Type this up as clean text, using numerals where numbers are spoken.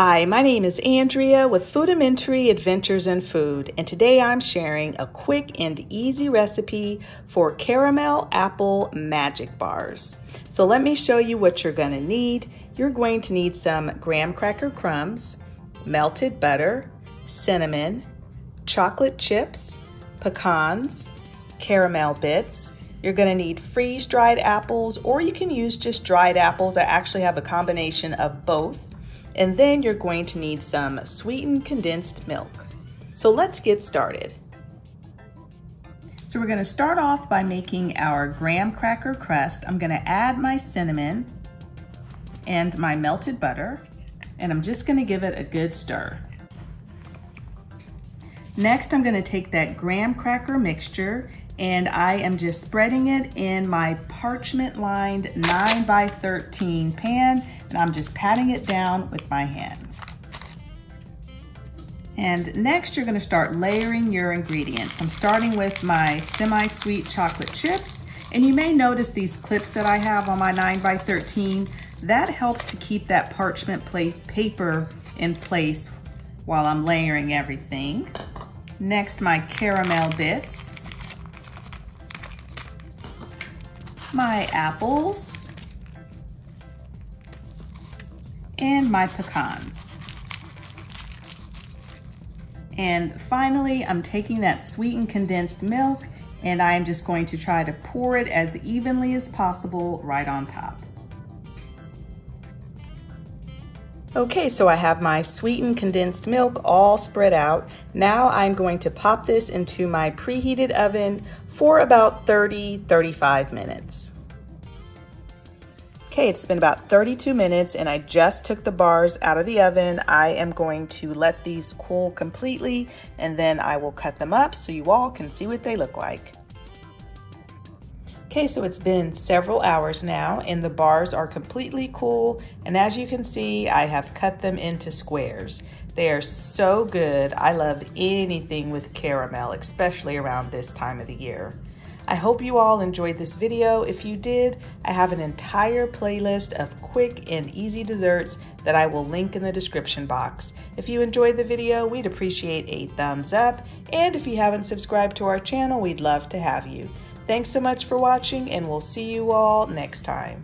Hi, my name is Andrea with Foodimentary Adventures in Food, and today I'm sharing a quick and easy recipe for caramel apple magic bars. So let me show you what you're going to need. You're going to need some graham cracker crumbs, melted butter, cinnamon, chocolate chips, pecans, caramel bits. You're going to need freeze-dried apples, or you can use just dried apples. I actually have a combination of both. And then you're going to need some sweetened condensed milk. So let's get started. So we're going to start off by making our graham cracker crust. I'm going to add my cinnamon and my melted butter, and I'm just going to give it a good stir. Next, I'm going to take that graham cracker mixture, and I am just spreading it in my parchment lined 9x13 pan, and I'm just patting it down with my hands. And next, you're gonna start layering your ingredients. I'm starting with my semi-sweet chocolate chips, and you may notice these clips that I have on my 9x13. That helps to keep that parchment paper in place while I'm layering everything. Next, my caramel bits, my apples, and my pecans. And finally, I'm taking that sweetened condensed milk, and I'm just going to try to pour it as evenly as possible right on top. Okay, so I have my sweetened condensed milk all spread out. Now I'm going to pop this into my preheated oven for about 30-35 minutes. Okay, it's been about 32 minutes and I just took the bars out of the oven. I am going to let these cool completely and then I will cut them up so you all can see what they look like. Okay, so it's been several hours now and the bars are completely cool, and as you can see, I have cut them into squares. They are so good. I love anything with caramel, especially around this time of the year. I hope you all enjoyed this video. If you did, I have an entire playlist of quick and easy desserts that I will link in the description box. If you enjoyed the video, we'd appreciate a thumbs up, and if you haven't subscribed to our channel, we'd love to have you. Thanks so much for watching, and we'll see you all next time.